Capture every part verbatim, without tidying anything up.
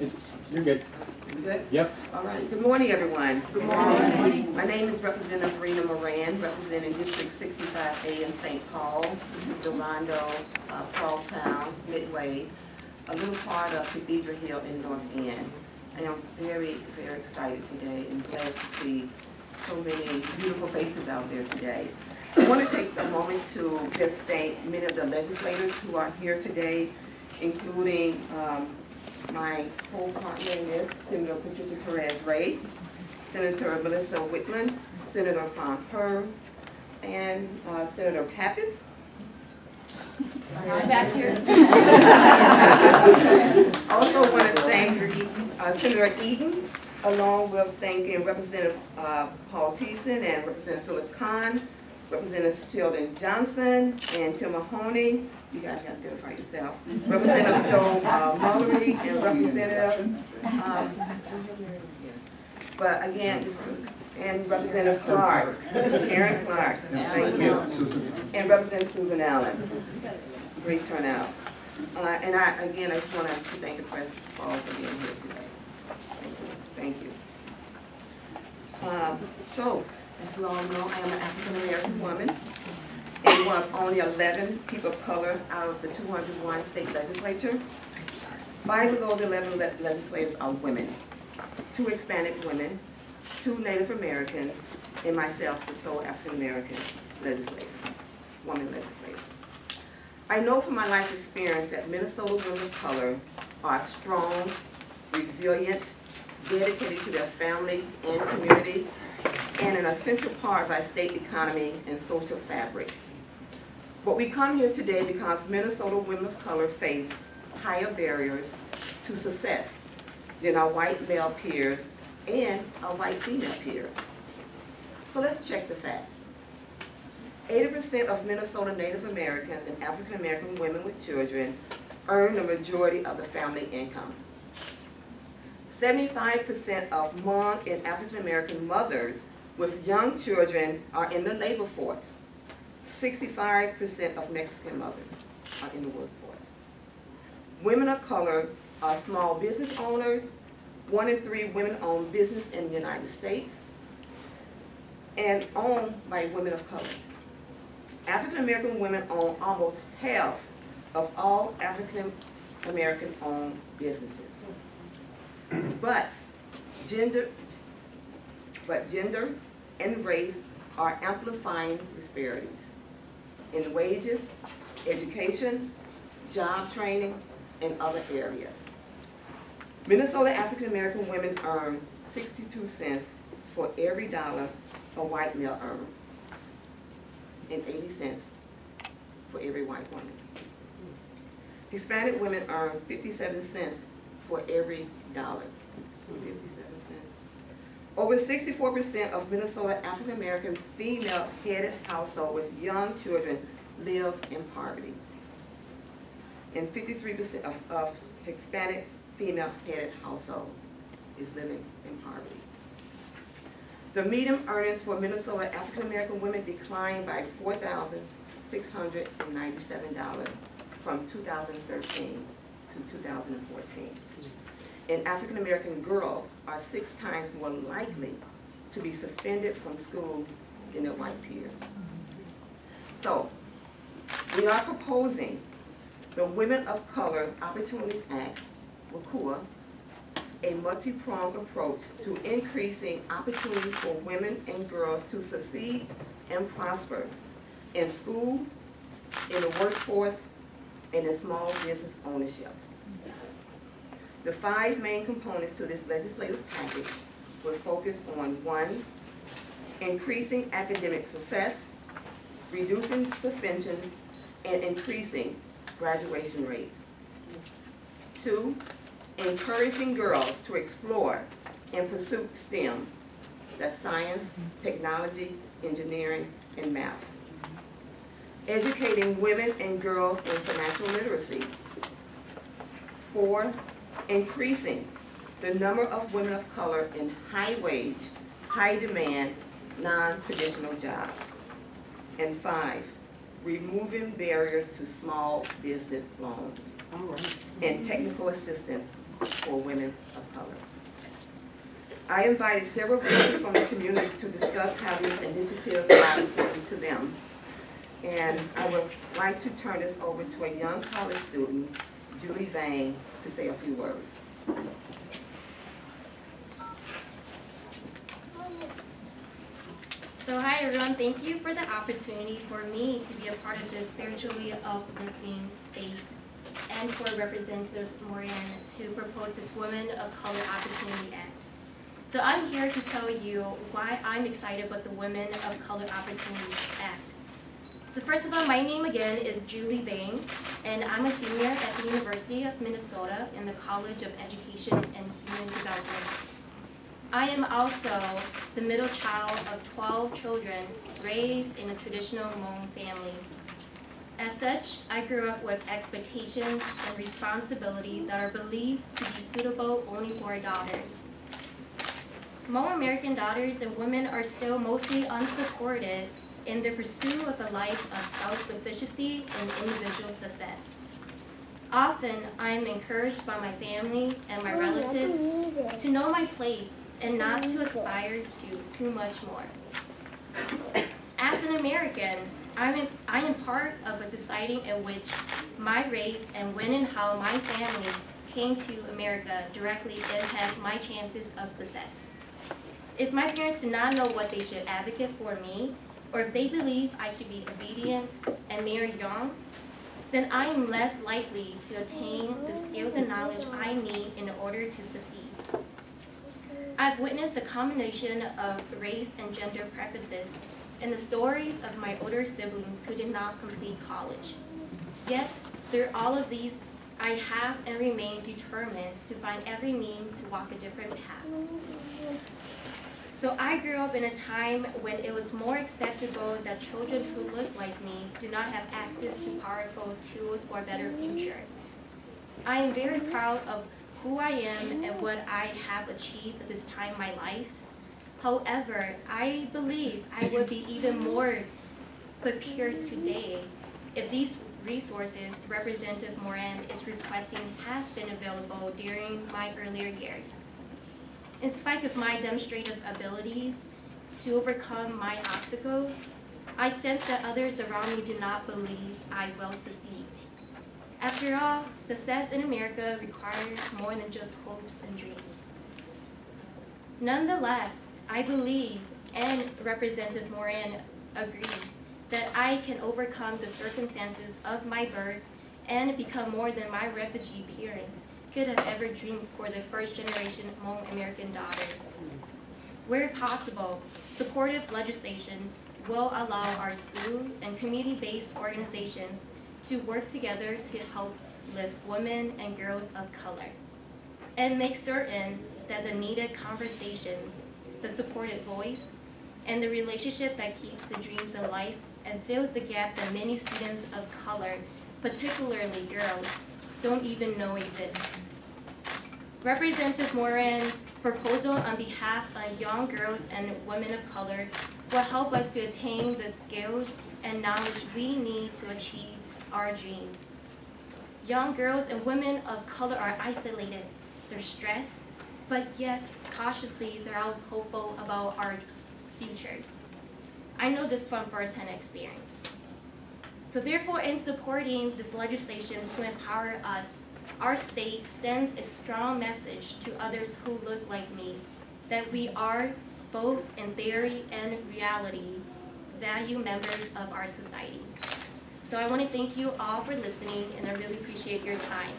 It's, you're good. Is it good? Yep. All right. Good morning, everyone. Good morning. Good morning. My name is Representative Rena Moran, representing District sixty-five A in Saint Paul. This is Delando, uh, Frogtown, Midway, a little part of Cathedral Hill in North End. And I'm very, very excited today and glad to see so many beautiful faces out there today. I want to take a moment to just thank many of the legislators who are here today, including um, my co-partner in this, Senator Patricia Torres Ray, Senator Melissa Whitman, Senator Pam Per, and uh, Senator Pappas. I'm back here. Also want to thank uh, Senator Eaton, along with thanking Representative uh, Paul Thiessen and Representative Phyllis Kahn, Representative Sheldon Johnson and Tim Mahoney. You guys got to do it for yourself. Representative Joe uh, Mullery and Representative, um, but again, just, and Representative Clark, Karen Clark, thank you, and Representative Susan Allen. Great turnout. Uh, and I, again, I just want to thank the press for also being here today. Thank you. Thank you. Um, so. As we all know, I am an African-American woman and one of only eleven people of color out of the two hundred one state legislature. Five of those eleven le legislators are women, two Hispanic women, two Native American, and myself, the sole African-American legislator, woman legislator. I know from my life experience that Minnesota women of color are strong, resilient, dedicated to their family and community, and an essential part of our state economy and social fabric. But we come here today because Minnesota women of color face higher barriers to success than our white male peers and our white female peers. So let's check the facts. eighty percent of Minnesota Native Americans and African American women with children earn the majority of the family income. seventy-five percent of Hmong and African American mothers with young children are in the labor force. sixty-five percent of Mexican mothers are in the workforce. Women of color are small business owners. One in three women-owned business in the United States and owned by women of color. African American women own almost half of all African American owned businesses. But gender, but gender and race are amplifying disparities in wages, education, job training, and other areas. Minnesota African American women earn sixty-two cents for every dollar a white male earned, and eighty cents for every white woman. Hispanic women earn fifty-seven cents for every dollar, fifty-seven cents. Over sixty-four percent of Minnesota African American female-headed households with young children live in poverty. And fifty-three percent of, of Hispanic female-headed households is living in poverty. The median earnings for Minnesota African American women declined by four thousand six hundred ninety-seven dollars from two thousand thirteen. two thousand fourteen. And African American girls are six times more likely to be suspended from school than their white peers. So, we are proposing the Women of Color Opportunities Act, WOCOA, a multi-pronged approach to increasing opportunities for women and girls to succeed and prosper in school, in the workforce, and in small business ownership. The five main components to this legislative package will focus on one, increasing academic success, reducing suspensions, and increasing graduation rates. Two, encouraging girls to explore and pursue STEM, that's science, technology, engineering, and math. Educating women and girls in financial literacy. Four, increasing the number of women of color in high-wage, high-demand, non-traditional jobs. And five, removing barriers to small business loans. All right. And technical assistance for women of color. I invited several voices from the community to discuss how these initiatives are important to them. And I would like to turn this over to a young college student, Julie Vang, to say a few words. So hi everyone, thank you for the opportunity for me to be a part of this spiritually uplifting space and for Representative Moran to propose this Women of Color Opportunity Act. So I'm here to tell you why I'm excited about the Women of Color Opportunity Act. So first of all, my name again is Julie Vang, and I'm a senior at the University of Minnesota in the College of Education and Human Development. I am also the middle child of twelve children raised in a traditional Hmong family. As such, I grew up with expectations and responsibility that are believed to be suitable only for a daughter. Hmong American daughters and women are still mostly unsupported in their pursuit of a life of self-sufficiency and individual success. Often, I am encouraged by my family and my relatives to know my place and not to aspire to too much more. As an American, I'm in, I am part of a society in which my race and when and how my family came to America directly impact my chances of success. If my parents did not know what they should advocate for me, or if they believe I should be obedient and marry young, then I am less likely to attain the skills and knowledge I need in order to succeed. I've witnessed the combination of race and gender preferences in the stories of my older siblings who did not complete college. Yet, through all of these, I have and remain determined to find every means to walk a different path. So I grew up in a time when it was more acceptable that children who look like me do not have access to powerful tools for a better future. I am very proud of who I am and what I have achieved at this time in my life. However, I believe I would be even more prepared today if these resources Representative Moran is requesting has been available during my earlier years. In spite of my demonstrative abilities to overcome my obstacles, I sense that others around me do not believe I will succeed. After all, success in America requires more than just hopes and dreams. Nonetheless, I believe, and Representative Moran agrees, that I can overcome the circumstances of my birth and become more than my refugee parents could have ever dreamed for the first generation Hmong American daughter. Where possible, supportive legislation will allow our schools and community-based organizations to work together to help lift women and girls of color and make certain that the needed conversations, the supported voice, and the relationship that keeps the dreams alive and fills the gap that many students of color, particularly girls, don't even know exists. Representative Moran's proposal on behalf of young girls and women of color will help us to attain the skills and knowledge we need to achieve our dreams. Young girls and women of color are isolated, they're stressed, but yet cautiously they're always hopeful about our future. I know this from firsthand experience. So therefore, in supporting this legislation to empower us, our state sends a strong message to others who look like me, that we are, both in theory and reality, value members of our society. So I want to thank you all for listening, and I really appreciate your time.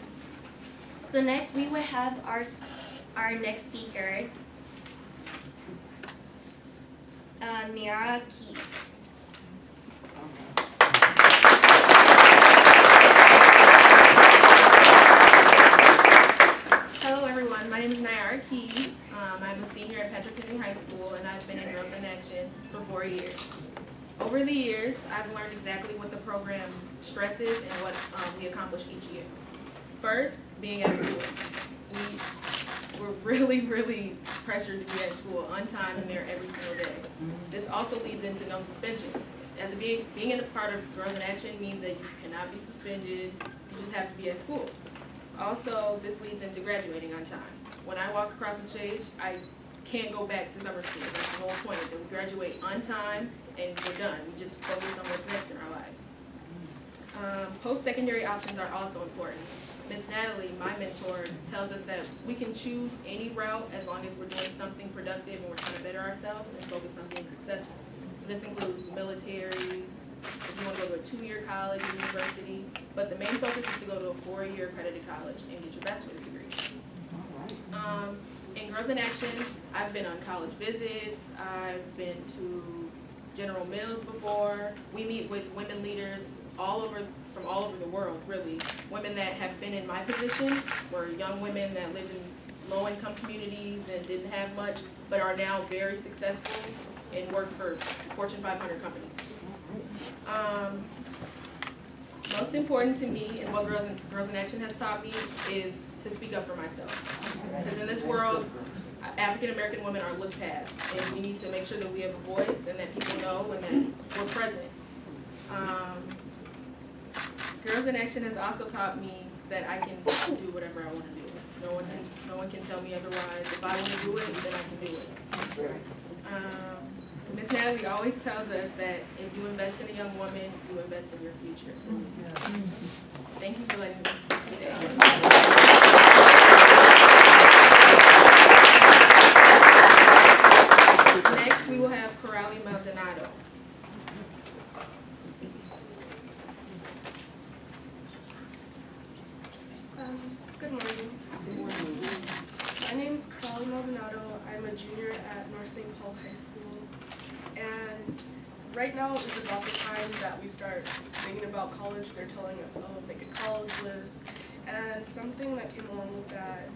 So next, we will have our, our next speaker, uh, Niara Keys. My name is Niara Keys. Um, I'm a senior at Patrick Henry High School, and I've been in Girls in Action for four years. Over the years, I've learned exactly what the program stresses and what um, we accomplish each year. First, being at school. We were really, really pressured to be at school on time and there every single day. This also leads into no suspensions. As a being, being in a part of Girls in Action means that you cannot be suspended, you just have to be at school. Also, this leads into graduating on time. When I walk across the stage, I can't go back to summer school. That's the whole point, that we graduate on time and we're done. We just focus on what's next in our lives. Um, post-secondary options are also important. Miz Natalie, my mentor, tells us that we can choose any route as long as we're doing something productive and we're trying to better ourselves and focus on being successful. So this includes military, if you want to go to a two-year college, university, but the main focus is to go to a four-year accredited college and get your bachelor's degree. Um, in Girls in Action, I've been on college visits, I've been to General Mills before. We meet with women leaders all over, from all over the world, really. Women that have been in my position were young women that lived in low-income communities and didn't have much, but are now very successful and work for Fortune five hundred companies. Um, most important to me, and what Girls in, Girls in Action has taught me, is to speak up for myself. Because in this world, African-American women are looked past, and we need to make sure that we have a voice and that people know and that we're present. Um, Girls in Action has also taught me that I can do whatever I want to do. No one, no one can tell me otherwise. If I want to do it, then I can do it. Um, Miz Natalie always tells us that if you invest in a young woman, you invest in your future. Thank you for letting me speak today. Next, we will have Coralie Maldonado. Um, good morning. Good morning. My name is Coralie Maldonado. I'm a junior at North Saint Paul High School. And right now is about the time that we start thinking about college. They're telling us, oh, make a college list. And something that came along with that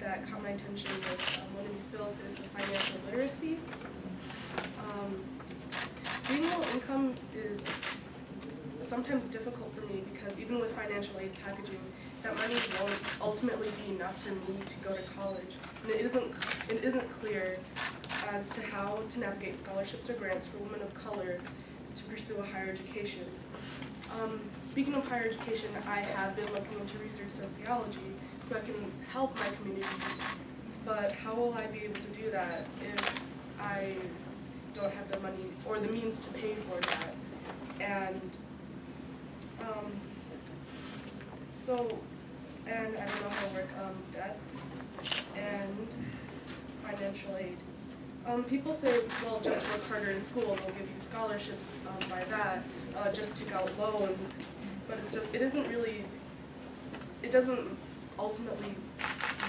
that caught my attention with um, one of these bills is the financial literacy. Um, being low income is sometimes difficult for me because even with financial aid packaging, that money won't ultimately be enough for me to go to college, and it isn't, it isn't clear as to how to navigate scholarships or grants for women of color to pursue a higher education. Um, speaking of higher education, I have been looking into research sociology so I can help my community, but how will I be able to do that if I don't have the money or the means to pay for that? And um, so And I don't know how to work um, debts and financial aid. Um, people say, well, just work harder in school and we'll give you scholarships um, by that. Uh, just take out loans. But it's just, it isn't really, it doesn't ultimately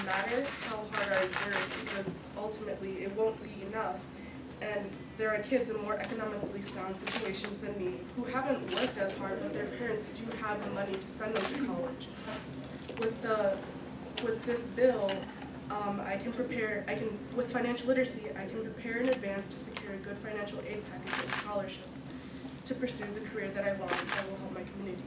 matter how hard I work because ultimately it won't be enough. And there are kids in more economically sound situations than me who haven't worked as hard, but their parents do have the money to send them to college. With the, with this bill, um, I can prepare. I can with financial literacy, I can prepare in advance to secure a good financial aid package and scholarships to pursue the career that I want that will help my community.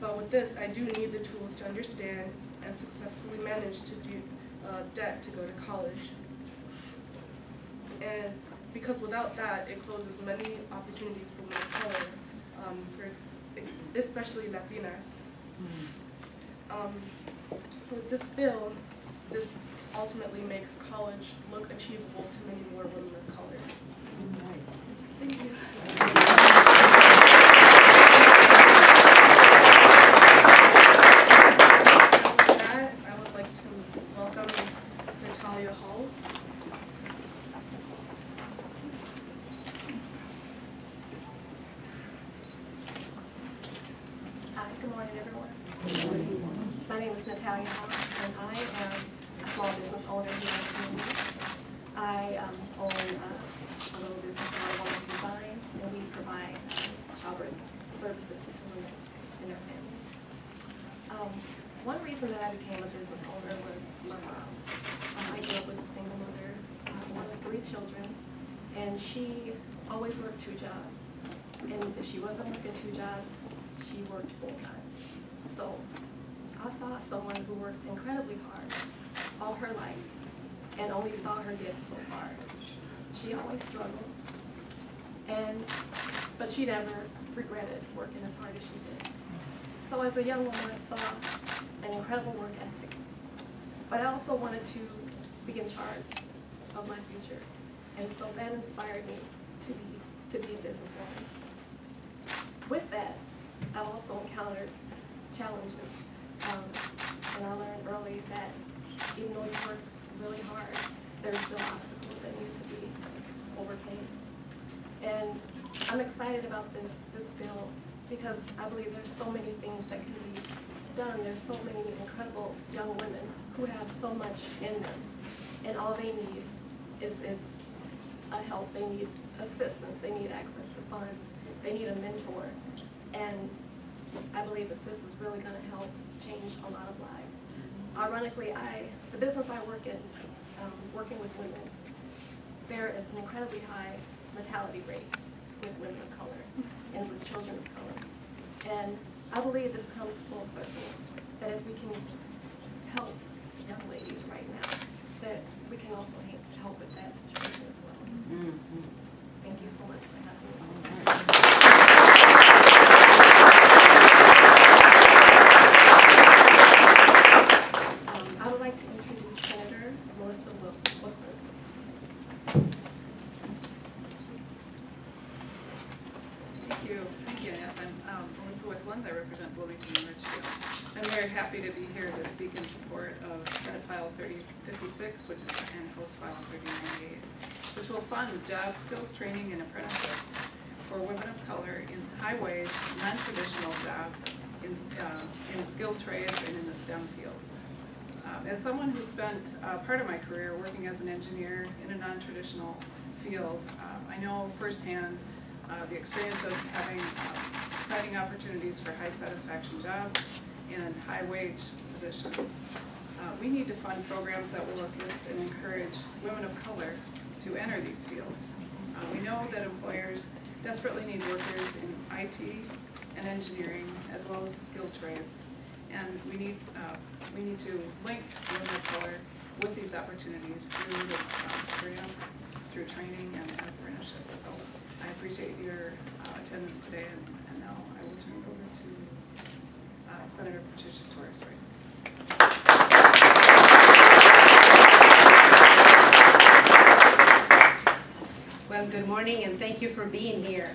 But with this, I do need the tools to understand and successfully manage to do uh, debt to go to college. And because without that, it closes many opportunities for women of color, um, for especially Latinas. Um, with this bill, this ultimately makes college look achievable to many more women of color. Thank you. With that, I would like to welcome Natalia Halls. Hi, good morning, everyone. Good morning. My name is Natalia Halls, and I am a small business owner here in the community. I um, own uh, a little business called Waltz and Vine, and we provide uh, childbirth services to women and their families. Um, one reason that I became a business owner was my mom. Um, I grew up with a single mother, uh, one of three children, and she always worked two jobs. And if she wasn't working two jobs, she worked full time. So I saw someone who worked incredibly hard all her life and only saw her get so far. She always struggled, and but she never regretted working as hard as she did. So as a young woman, I saw an incredible work ethic. But I also wanted to be in charge of my future. And so that inspired me to be, to be a businesswoman. With that, I also encountered challenges. Um, and I learned early that even though you work really hard, there's still obstacles that need to be overcame. And I'm excited about this, this bill because I believe there's so many things that can be done. There's so many incredible young women who have so much in them. And all they need is, is a help. They need assistance. They need access to funds. They need a mentor. And I believe that this is really going to help change a lot of lives. Ironically, I, the business I work in, um, working with women, there is an incredibly high mortality rate with women of color and with children of color. And I believe this comes full circle, that if we can help young ladies right now, that we can also help with that situation as well. Mm-hmm. So, thank you so much for having me. All right. um, I would like to introduce Senator Melissa Whitman. Thank you. Thank you, Yes, I'm um, Melissa Whitman. I represent Bloomington and Richfield. I'm very happy to be here to speak in support of Senate File thirty fifty-six, which is and House File thirty ninety-eight, which will fund job skills training and apprenticeships for women of color in high-wage, non-traditional jobs in, uh, in skilled trades and in the STEM fields. Um, as someone who spent uh, part of my career working as an engineer in a non-traditional field, uh, I know firsthand Uh, the experience of having uh, exciting opportunities for high satisfaction jobs and high wage positions. Uh, we need to fund programs that will assist and encourage women of color to enter these fields. Uh, we know that employers desperately need workers in I T and engineering as well as the skilled trades, and we need, uh, we need to link women of color with these opportunities through the experience, through training and apprenticeships. So, I appreciate your uh, attendance today, and, and now I will turn it over to uh, Senator Patricia Torres Ray. Well, good morning, and thank you for being here.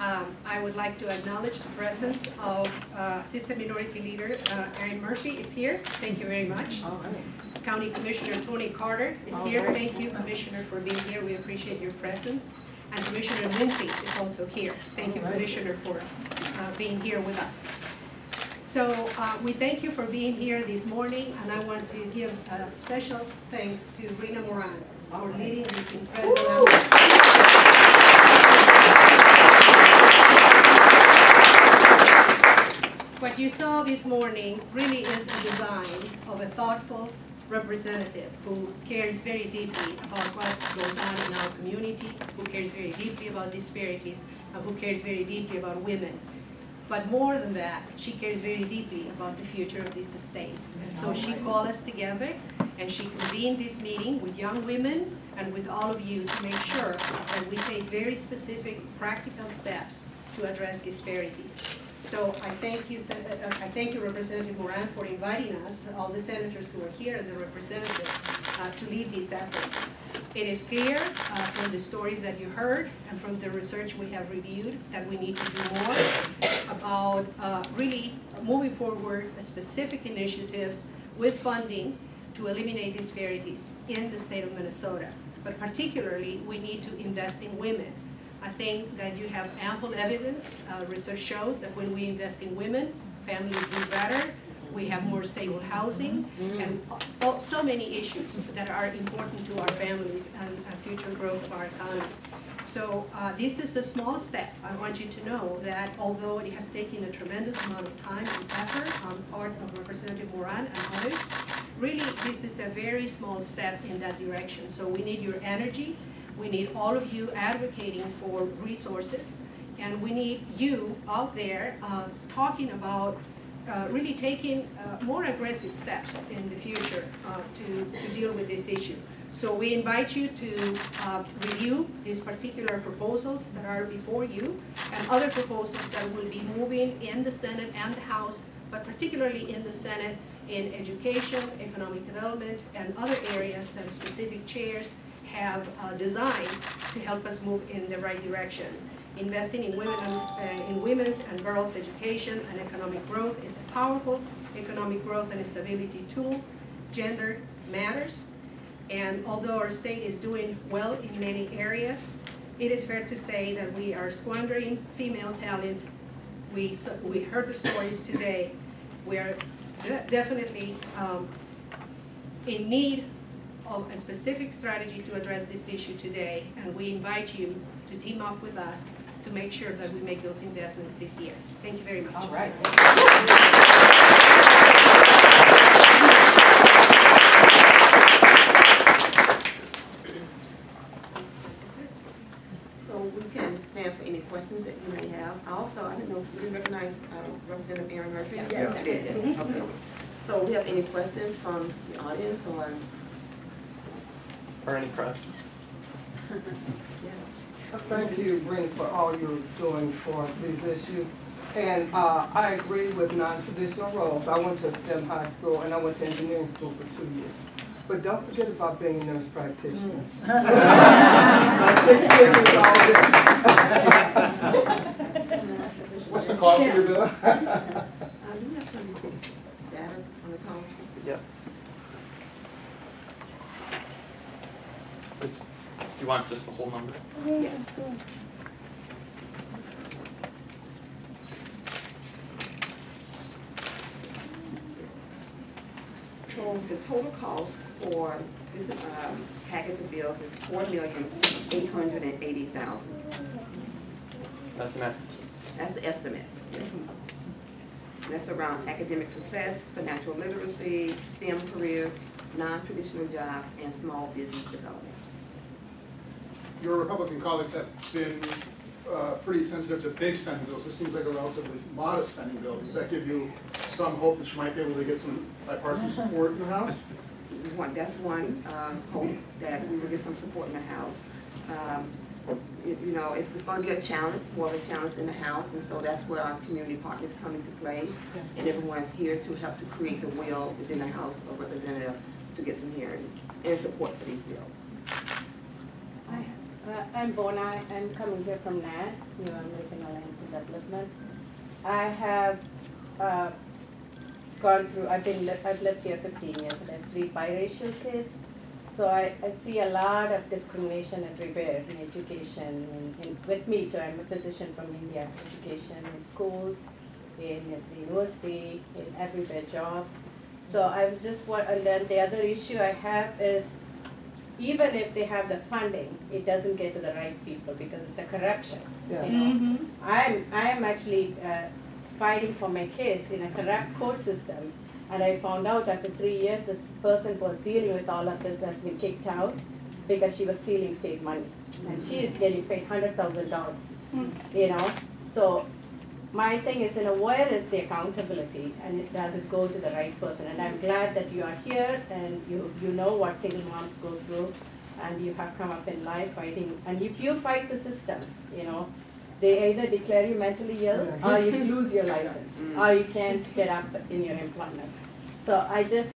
Um, I would like to acknowledge the presence of uh, Assistant Minority Leader uh, Erin Murphy is here. Thank you very much. All right. County Commissioner Tony Carter is All here. Right. Thank you, Commissioner, for being here. We appreciate your presence. And Commissioner Lindsey is also here. Thank you, Commissioner, for uh, being here with us. So uh, we thank you for being here this morning, and I want to give a special thanks to Rena Moran for leading this incredible What you saw this morning really is a design of a thoughtful representative who cares very deeply about what goes on in our community, who cares very deeply about disparities, and who cares very deeply about women. But more than that, she cares very deeply about the future of this state. And so she called us together, and she convened this meeting with young women and with all of you to make sure that we take very specific, practical steps to address disparities. So I thank you, I thank you, Representative Moran, for inviting us, all the senators who are here and the representatives, uh, to lead this effort. It is clear uh, from the stories that you heard and from the research we have reviewed that we need to do more about uh, really moving forward specific initiatives with funding to eliminate disparities in the state of Minnesota. But particularly, we need to invest in women. I think that you have ample evidence. Uh, research shows that when we invest in women, families do better, we have more stable housing, and all, so many issues that are important to our families and, and future growth of our economy. So uh, this is a small step. I want you to know that although it has taken a tremendous amount of time and effort on the part of Representative Moran and others, really this is a very small step in that direction. So we need your energy. We need all of you advocating for resources, and we need you out there uh, talking about uh, really taking uh, more aggressive steps in the future uh, to, to deal with this issue. So we invite you to uh, review these particular proposals that are before you and other proposals that will be moving in the Senate and the House, but particularly in the Senate, in education, economic development, and other areas that specific chairs have uh, designed to help us move in the right direction. Investing in women, uh, in women's and girls' education and economic growth is a powerful economic growth and stability tool. Gender matters. And although our state is doing well in many areas, it is fair to say that we are squandering female talent. We, so we heard the stories today. We are de definitely um, in need of a specific strategy to address this issue today, and we invite you to team up with us to make sure that we make those investments this year. Thank you very much. All right. Any questions that you may have. Also, I don't know if you recognize uh, Representative Erin Murphy. Yes, yes. I did. Mm-hmm. Okay. So, we have any questions from the audience or? Or any press? Yes. Thank you, Brent, for all you're doing for these issues. And uh, I agree with non-traditional roles. I went to STEM high school and I went to engineering school for two years. But don't forget about being a nurse practitioner. Mm. What's the cost of your bill? Yeah. uh, do we have some data on the cost? Yep. It's, do you want just the whole number? Yes. So the total cost for this um, package of bills is four million eight hundred eighty thousand dollars. That's an estimate. That's the estimate, yes. And that's around academic success, financial literacy, STEM careers, non-traditional jobs, and small business development. Your Republican colleagues have been uh, pretty sensitive to big spending bills. This seems like a relatively modest spending bill. Does that give you some hope that you might be able to get some bipartisan support in the House? One, that's one um, hope, that we will get some support in the House. Um, you, you know, it's, it's going to be a challenge, more of a challenge in the House, and so that's where our community partners come into play, and everyone's here to help to create the will within the House of Representatives to get some hearings and support for these bills. Hi, uh, I'm Bona. I'm coming here from N A D, New American Alliance and Development. I have uh, gone through, I've been, I've lived here fifteen years, and I have three biracial kids, so I, I see a lot of discrimination everywhere in education, in, in, with me too. I'm a physician from India, education, in schools, in at the university, in everywhere, jobs. So I was just, what, and then the other issue I have is, even if they have the funding, it doesn't get to the right people because of the corruption. Yeah. You know? Mm-hmm. I'm, I'm actually, uh, fighting for my kids in a corrupt court system, and I found out after three years this person was dealing with all of this, has been kicked out because she was stealing state money, and she is getting paid one hundred thousand dollars, you know. So my thing is, you know, where is the accountability, and it doesn't go to the right person. And I'm glad that you are here, and you, you know what single moms go through, and you have come up in life fighting, and if you fight the system, you know, they either declare you mentally ill, or you lose your license, or you can't get up in your employment. So I just